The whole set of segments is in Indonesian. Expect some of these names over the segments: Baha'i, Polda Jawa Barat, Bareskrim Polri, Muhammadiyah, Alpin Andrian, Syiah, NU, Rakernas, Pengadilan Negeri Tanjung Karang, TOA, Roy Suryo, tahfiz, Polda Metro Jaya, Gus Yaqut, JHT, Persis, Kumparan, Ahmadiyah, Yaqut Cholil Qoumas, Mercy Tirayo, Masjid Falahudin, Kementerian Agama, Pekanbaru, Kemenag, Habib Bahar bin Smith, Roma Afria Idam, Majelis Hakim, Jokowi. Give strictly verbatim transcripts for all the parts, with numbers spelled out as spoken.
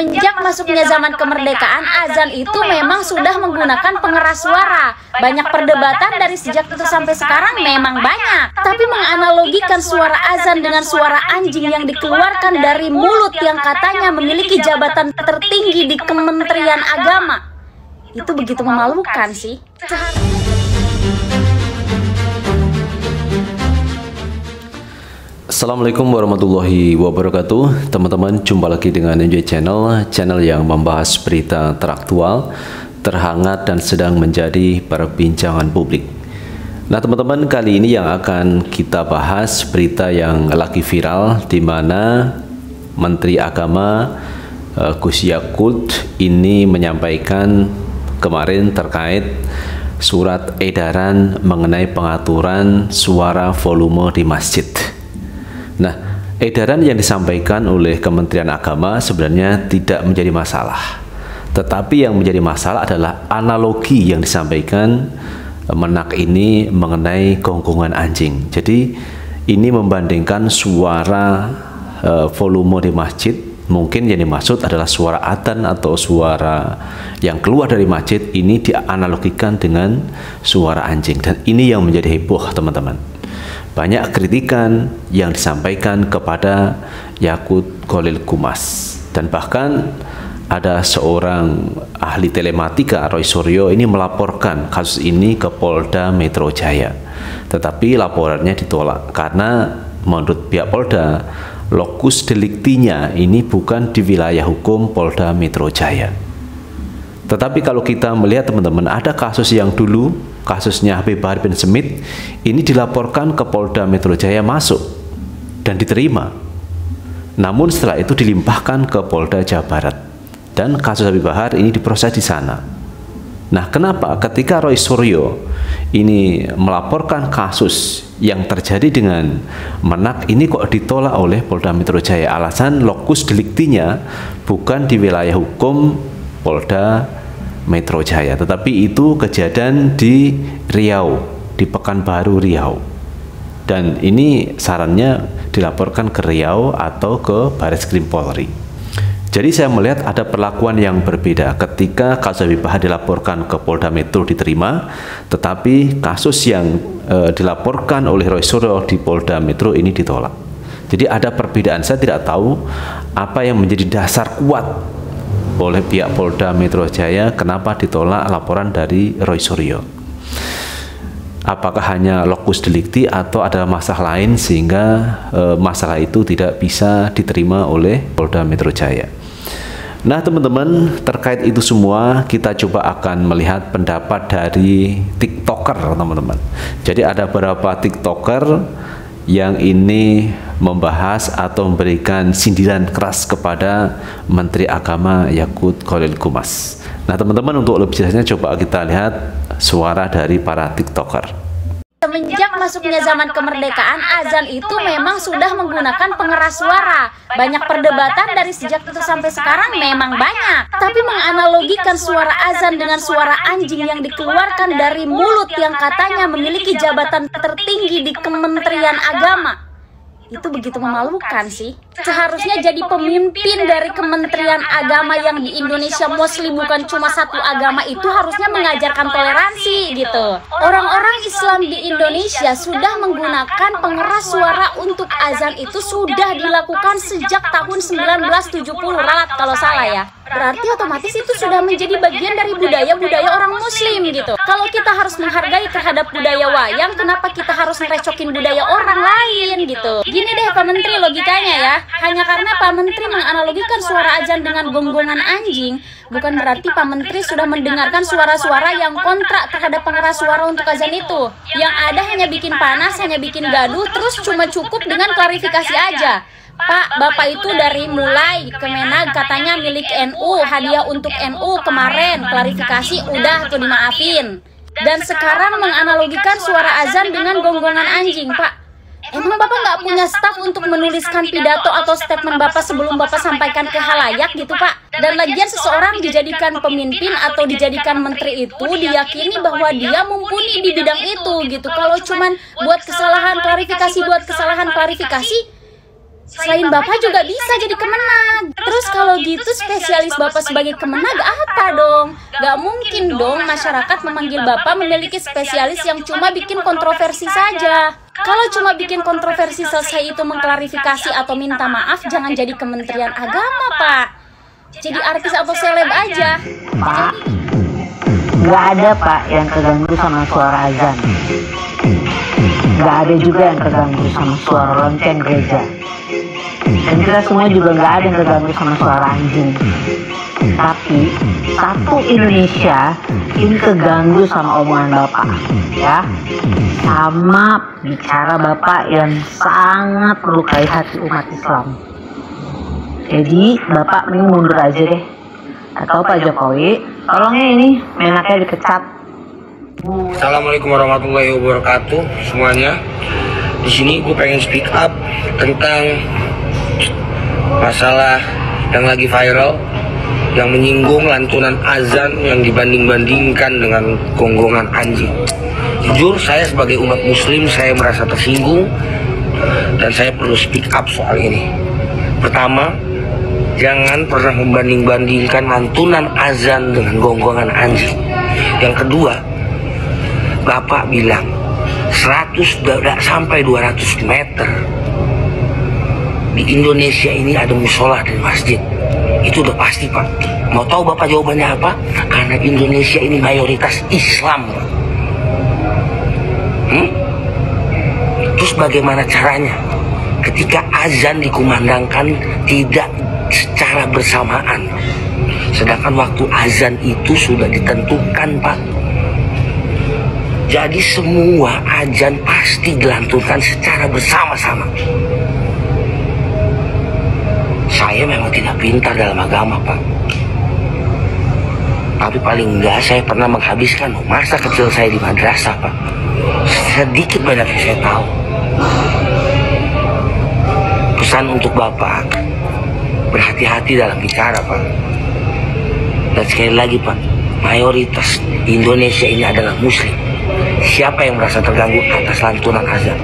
Semenjak masuknya zaman kemerdekaan, azan itu memang sudah menggunakan pengeras suara. Banyak perdebatan dari sejak itu sampai sekarang memang banyak. Tapi menganalogikan suara azan dengan suara anjing yang dikeluarkan dari mulut yang katanya memiliki jabatan tertinggi di Kementerian Agama, itu begitu memalukan sih. Assalamualaikum warahmatullahi wabarakatuh. Teman-teman, jumpa lagi dengan N U Channel, channel yang membahas berita teraktual, terhangat, dan sedang menjadi perbincangan publik. Nah teman-teman, kali ini yang akan kita bahas berita yang lagi viral, di mana Menteri Agama Gus Yaqut ini menyampaikan kemarin terkait surat edaran mengenai pengaturan suara volume di masjid. Nah, edaran yang disampaikan oleh Kementerian Agama sebenarnya tidak menjadi masalah. Tetapi yang menjadi masalah adalah analogi yang disampaikan menak ini mengenai gonggongan anjing. Jadi, ini membandingkan suara e, volume di masjid. Mungkin yang dimaksud adalah suara adzan atau suara yang keluar dari masjid ini dianalogikan dengan suara anjing. Dan ini yang menjadi heboh, teman-teman. Banyak kritikan yang disampaikan kepada Yaqut Cholil Qoumas, dan bahkan ada seorang ahli telematika, Roy Suryo, ini melaporkan kasus ini ke Polda Metro Jaya, tetapi laporannya ditolak karena menurut pihak Polda, lokus deliktinya ini bukan di wilayah hukum Polda Metro Jaya. Tetapi kalau kita melihat, teman-teman, ada kasus yang dulu, kasusnya Habib Bahar bin Smith, ini dilaporkan ke Polda Metro Jaya, masuk dan diterima. Namun setelah itu dilimpahkan ke Polda Jawa Barat, dan kasus Habib Bahar ini diproses di sana. Nah, kenapa ketika Roy Suryo ini melaporkan kasus yang terjadi dengan menak ini kok ditolak oleh Polda Metro Jaya? Alasan lokus deliktinya bukan di wilayah hukum Polda Metro Jaya, tetapi itu kejadian di Riau, di Pekanbaru, Riau. Dan ini sarannya dilaporkan ke Riau atau ke Bareskrim Polri. Jadi saya melihat ada perlakuan yang berbeda ketika kasus Habib Bahar dilaporkan ke Polda Metro diterima, tetapi kasus yang e, dilaporkan oleh Roy Suryo di Polda Metro ini ditolak. Jadi ada perbedaan. Saya tidak tahu apa yang menjadi dasar kuat oleh pihak Polda Metro Jaya kenapa ditolak laporan dari Roy Suryo. Apakah hanya lokus delikti atau ada masalah lain sehingga e, masalah itu tidak bisa diterima oleh Polda Metro Jaya? Nah teman-teman, terkait itu semua kita coba akan melihat pendapat dari TikToker, teman-teman. Jadi ada beberapa TikToker yang ini membahas atau memberikan sindiran keras kepada Menteri Agama Yaqut Cholil Qoumas. Nah teman-teman, untuk lebih jelasnya coba kita lihat suara dari para TikToker. Semenjak masuknya zaman kemerdekaan, azan itu memang sudah menggunakan pengeras suara. Banyak perdebatan dari sejak itu sampai sekarang memang banyak. Tapi menganalogikan suara azan dengan suara anjing yang dikeluarkan dari mulut yang katanya memiliki jabatan tertinggi di Kementerian Agama, itu begitu memalukan sih. Seharusnya jadi pemimpin dari Kementerian Agama yang di Indonesia Muslim bukan cuma satu agama itu harusnya mengajarkan toleransi gitu. Orang-orang Islam di Indonesia sudah menggunakan pengeras suara untuk azan, itu sudah dilakukan sejak tahun seribu sembilan ratus tujuh puluh ralat kalau salah ya. Berarti otomatis itu sudah menjadi bagian dari budaya-budaya orang Muslim gitu. Kalau kita harus menghargai terhadap budaya wayang, kenapa kita harus ngerecokin budaya orang lain gitu? Gini deh Pak Menteri logikanya ya, hanya karena Pak Menteri menganalogikan suara azan dengan gonggongan anjing, bukan berarti Pak Menteri sudah mendengarkan suara-suara yang kontra terhadap pengeras suara untuk azan itu. Yang ada hanya bikin panas, hanya bikin gaduh, terus cuma cukup dengan klarifikasi aja. Pak, Bapak itu dari mulai Kemenag katanya milik N U, hadiah untuk N U kemarin, klarifikasi udah tuh dimaafin. Dan sekarang menganalogikan suara azan dengan gonggongan anjing, Pak. Emang Bapak nggak punya staf untuk menuliskan pidato atau statement Bapak sebelum Bapak sampaikan ke halayak gitu, Pak? Dan lagian seseorang dijadikan pemimpin atau dijadikan menteri itu diyakini bahwa dia mumpuni di bidang itu gitu. Kalau cuman buat kesalahan klarifikasi, buat kesalahan klarifikasi, Selain Bapak juga bisa jadi kemenag. Terus kalau gitu spesialis Bapak sebagai kemenag apa dong? Gak mungkin dong masyarakat memanggil Bapak memiliki spesialis yang cuma bikin kontroversi saja. Kalau cuma bikin kontroversi selesai itu mengklarifikasi atau minta maaf, jangan jadi Kementerian Agama, Pak. Jadi artis atau seleb aja. Pak, gak ada Pak yang terganggu sama suara azan. Gak ada juga yang terganggu sama suara lonceng gereja. Dan kita semua juga gak ada yang terganggu sama suara anjing. Tapi satu Indonesia ini keganggu sama omongan Bapak, ya, sama bicara Bapak yang sangat melukai hati umat Islam. Jadi Bapak mending mundur aja deh, atau Pak Jokowi tolongnya ini menaknya dikecat. Assalamualaikum warahmatullahi wabarakatuh semuanya. Di sini gue pengen speak up tentang masalah yang lagi viral, yang menyinggung lantunan azan yang dibanding-bandingkan dengan gonggongan anjing. Jujur, saya sebagai umat muslim, saya merasa tersinggung dan saya perlu speak up soal ini. Pertama, jangan pernah membanding-bandingkan lantunan azan dengan gonggongan anjing. Yang kedua, Bapak bilang seratus sampai dua ratus meter di Indonesia ini ada mushola dan masjid. Itu udah pasti Pak. Mau tahu Bapak jawabannya apa? Karena Indonesia ini mayoritas Islam, Pak. Hmm? Terus bagaimana caranya ketika azan dikumandangkan tidak secara bersamaan, sedangkan waktu azan itu sudah ditentukan, Pak. Jadi semua azan pasti dilantunkan secara bersama-sama. Saya memang tidak pintar dalam agama, Pak. Tapi paling enggak saya pernah menghabiskan masa kecil saya di madrasah, Pak. Sedikit banyak yang saya tahu. Pesan untuk Bapak, berhati-hati dalam bicara, Pak. Dan sekali lagi, Pak, mayoritas di Indonesia ini adalah muslim. Siapa yang merasa terganggu atas lantunan azan?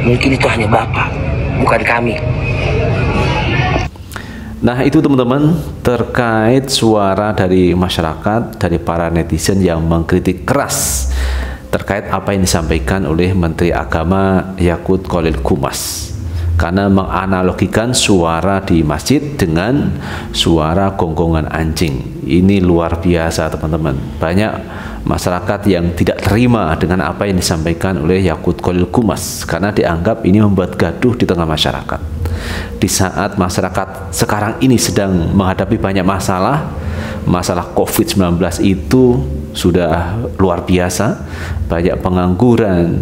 Mungkin itu hanya Bapak, bukan kami. Nah itu teman-teman, terkait suara dari masyarakat, dari para netizen yang mengkritik keras terkait apa yang disampaikan oleh Menteri Agama Yaqut Cholil Qoumas, karena menganalogikan suara di masjid dengan suara gonggongan anjing. Ini luar biasa teman-teman, banyak masyarakat yang tidak terima dengan apa yang disampaikan oleh Yaqut Cholil Qoumas karena dianggap ini membuat gaduh di tengah masyarakat. Di saat masyarakat sekarang ini sedang menghadapi banyak masalah, masalah covid sembilan belas itu sudah luar biasa, banyak pengangguran,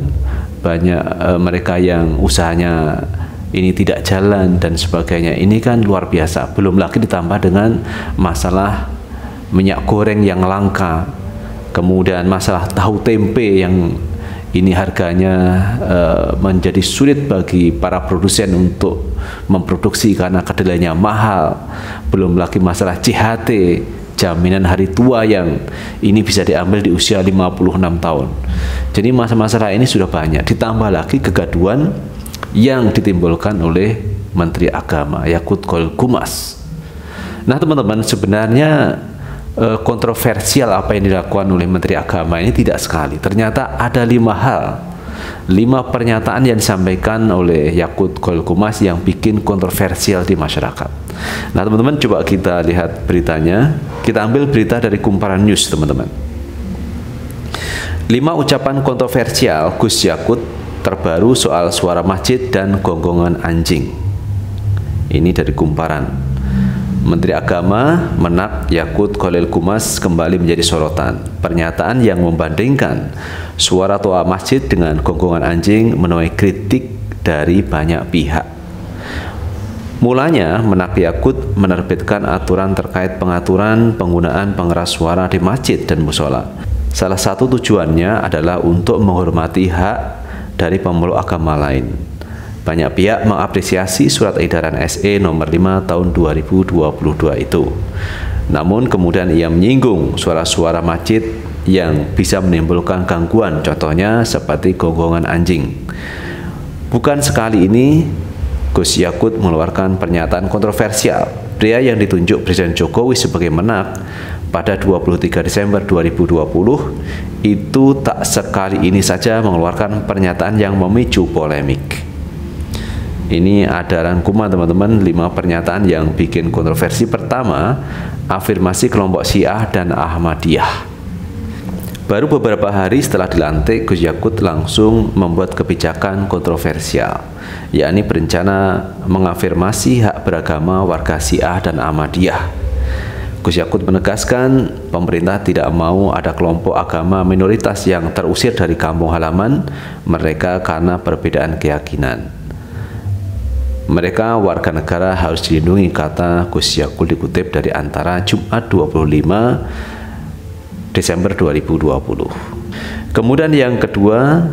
banyak e, mereka yang usahanya ini tidak jalan dan sebagainya. Ini kan luar biasa, belum lagi ditambah dengan masalah minyak goreng yang langka, kemudian masalah tahu tempe yang ini harganya uh, menjadi sulit bagi para produsen untuk memproduksi karena kedelainya mahal. Belum lagi masalah J H T, jaminan hari tua yang ini bisa diambil di usia lima puluh enam tahun. Jadi masalah-masalah ini sudah banyak, ditambah lagi kegaduhan yang ditimbulkan oleh Menteri Agama Yaqut Cholil Qoumas. Nah teman-teman, sebenarnya kontroversial apa yang dilakukan oleh Menteri Agama ini tidak sekali. Ternyata ada lima hal, lima pernyataan yang disampaikan oleh Yaqut Cholil Qoumas yang bikin kontroversial di masyarakat. Nah teman-teman, coba kita lihat beritanya. Kita ambil berita dari Kumparan News teman-teman. Lima ucapan kontroversial Gus Yaqut terbaru soal suara masjid dan gonggongan anjing. Ini dari Kumparan. Menteri Agama Menak Yaqut Cholil Qoumas kembali menjadi sorotan. Pernyataan yang membandingkan suara toa masjid dengan gonggongan anjing menuai kritik dari banyak pihak. Mulanya Menak Yaqut menerbitkan aturan terkait pengaturan penggunaan pengeras suara di masjid dan mushola. Salah satu tujuannya adalah untuk menghormati hak dari pemeluk agama lain. Banyak pihak mengapresiasi surat edaran S E nomor lima tahun dua ribu dua puluh dua itu. Namun kemudian ia menyinggung suara-suara masjid yang bisa menimbulkan gangguan, contohnya seperti gonggongan anjing. Bukan sekali ini Gus Yaqut mengeluarkan pernyataan kontroversial. Pria yang ditunjuk Presiden Jokowi sebagai menak pada dua puluh tiga Desember dua ribu dua puluh itu tak sekali ini saja mengeluarkan pernyataan yang memicu polemik. Ini ada rangkuman teman-teman, lima pernyataan yang bikin kontroversi. Pertama, afirmasi kelompok Syiah dan Ahmadiyah. Baru beberapa hari setelah dilantik, Gus Yaqut langsung membuat kebijakan kontroversial, yakni berencana mengafirmasi hak beragama warga Syiah dan Ahmadiyah. Gus Yaqut menegaskan pemerintah tidak mau ada kelompok agama minoritas yang terusir dari kampung halaman mereka karena perbedaan keyakinan. Mereka warga negara harus dilindungi, kata Gus Yaqut dikutip dari Antara Jumat dua puluh lima Desember dua ribu dua puluh. Kemudian yang kedua,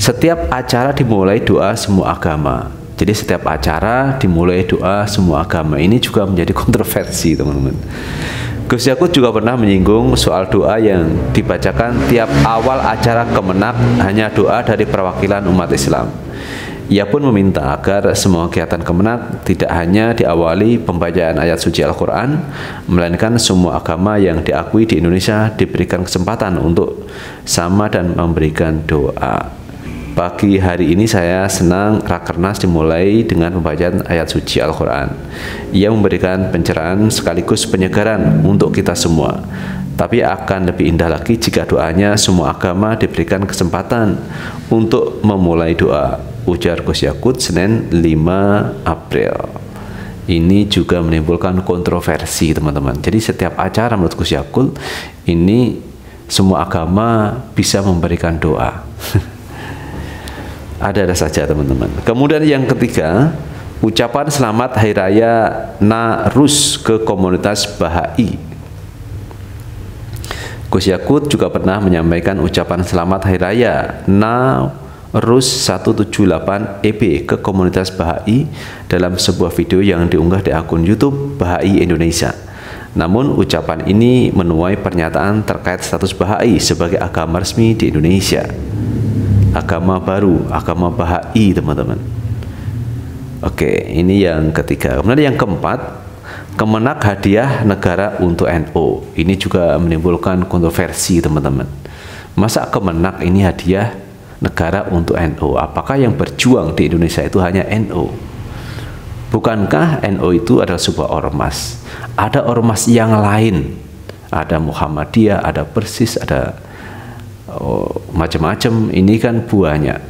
setiap acara dimulai doa semua agama. Jadi setiap acara dimulai doa semua agama. Ini juga menjadi kontroversi teman-teman. Gus Yaqut juga pernah menyinggung soal doa yang dibacakan tiap awal acara kemenak, hanya doa dari perwakilan umat Islam. Ia pun meminta agar semua kegiatan kemenak tidak hanya diawali pembacaan ayat suci Al-Quran, melainkan semua agama yang diakui di Indonesia diberikan kesempatan untuk sama dan memberikan doa. Pagi hari ini saya senang Rakernas dimulai dengan pembacaan ayat suci Al-Quran. Ia memberikan pencerahan sekaligus penyegaran untuk kita semua. Tapi akan lebih indah lagi jika doanya semua agama diberikan kesempatan untuk memulai doa, ujar Gus Yaqut Senin lima April. Ini juga menimbulkan kontroversi teman-teman. Jadi setiap acara menurut Gus Yaqut ini semua agama bisa memberikan doa. Ada-ada saja teman-teman. Kemudian yang ketiga, ucapan selamat Hari Raya Narus ke komunitas Baha'i. Gus Yaqut juga pernah menyampaikan ucapan selamat Hari Raya Narus satu tujuh delapan E B ke komunitas Baha'i dalam sebuah video yang diunggah di akun YouTube Baha'i Indonesia. Namun ucapan ini menuai pernyataan terkait status Baha'i sebagai agama resmi di Indonesia. Agama baru, agama Baha'i teman-teman. Oke, ini yang ketiga. Kemudian yang keempat, Kemenak hadiah negara untuk N U. Ini juga menimbulkan kontroversi teman-teman. Masa Kemenak ini hadiah negara untuk N U? Apakah yang berjuang di Indonesia itu hanya N U? Bukankah N U itu adalah sebuah ormas? Ada ormas yang lain, ada Muhammadiyah, ada Persis, ada oh, macam-macam. Ini kan banyak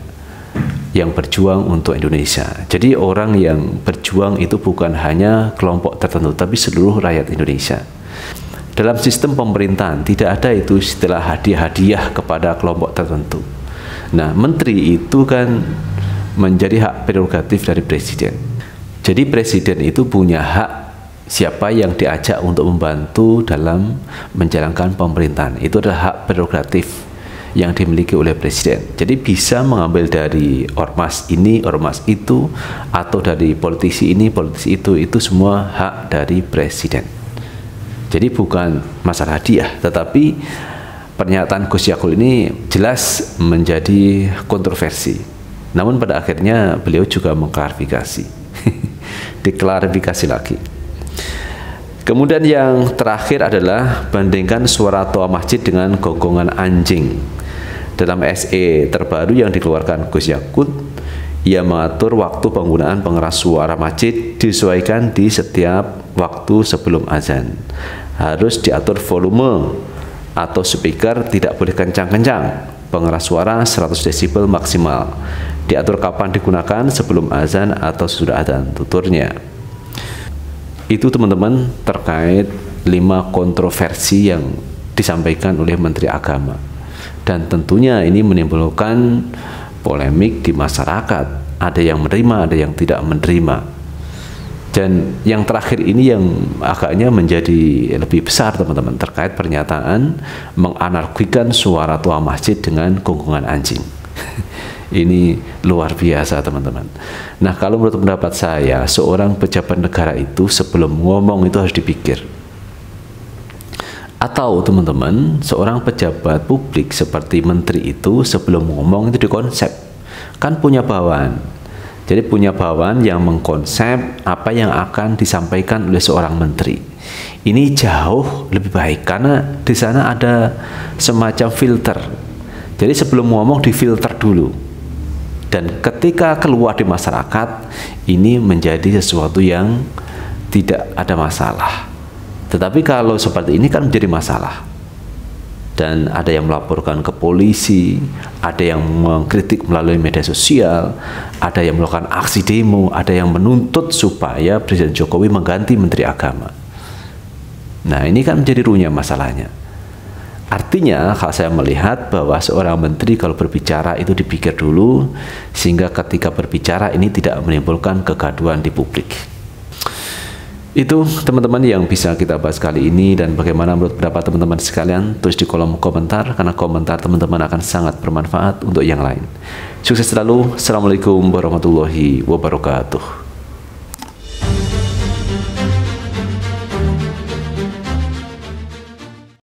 yang berjuang untuk Indonesia. Jadi orang yang berjuang itu bukan hanya kelompok tertentu, tapi seluruh rakyat Indonesia. Dalam sistem pemerintahan tidak ada itu istilah hadiah-hadiah kepada kelompok tertentu. Nah, menteri itu kan menjadi hak prerogatif dari presiden. Jadi presiden itu punya hak siapa yang diajak untuk membantu dalam menjalankan pemerintahan. Itu adalah hak prerogatif yang dimiliki oleh presiden. Jadi bisa mengambil dari ormas ini, ormas itu, atau dari politisi ini, politisi itu. Itu semua hak dari presiden. Jadi bukan masalah hadiah, tetapi pernyataan Gus Yaqut ini jelas menjadi kontroversi. Namun pada akhirnya beliau juga mengklarifikasi, diklarifikasi lagi. Kemudian yang terakhir adalah bandingkan suara toa masjid dengan gonggongan anjing. Dalam S E terbaru yang dikeluarkan Gus Yaqut, ia mengatur waktu penggunaan pengeras suara masjid disesuaikan di setiap waktu sebelum azan. Harus diatur volume atau speaker, tidak boleh kencang-kencang. Pengeras suara seratus desibel maksimal. Diatur kapan digunakan, sebelum azan atau sudah azan, tuturnya. Itu teman-teman terkait lima kontroversi yang disampaikan oleh Menteri Agama. Dan tentunya ini menimbulkan polemik di masyarakat. Ada yang menerima, ada yang tidak menerima. Dan yang terakhir ini yang agaknya menjadi lebih besar teman-teman, terkait pernyataan menganarkikan suara tua masjid dengan gonggongan anjing. Ini luar biasa teman-teman. Nah, kalau menurut pendapat saya, seorang pejabat negara itu sebelum ngomong itu harus dipikir. Atau teman-teman, seorang pejabat publik seperti menteri itu sebelum ngomong itu dikonsep, kan punya bawaan. Jadi punya bawaan yang mengkonsep apa yang akan disampaikan oleh seorang menteri. Ini jauh lebih baik karena di sana ada semacam filter. Jadi sebelum ngomong difilter dulu. Dan ketika keluar di masyarakat, ini menjadi sesuatu yang tidak ada masalah. Tetapi kalau seperti ini kan menjadi masalah. Dan ada yang melaporkan ke polisi, ada yang mengkritik melalui media sosial, ada yang melakukan aksi demo, ada yang menuntut supaya Presiden Jokowi mengganti Menteri Agama. Nah, ini kan menjadi runyam masalahnya. Artinya, kalau saya melihat bahwa seorang menteri kalau berbicara itu dipikir dulu, sehingga ketika berbicara ini tidak menimbulkan kegaduhan di publik. Itu teman-teman yang bisa kita bahas kali ini, dan bagaimana menurut pendapat teman-teman sekalian, tulis di kolom komentar, karena komentar teman-teman akan sangat bermanfaat untuk yang lain. Sukses selalu, Assalamualaikum warahmatullahi wabarakatuh.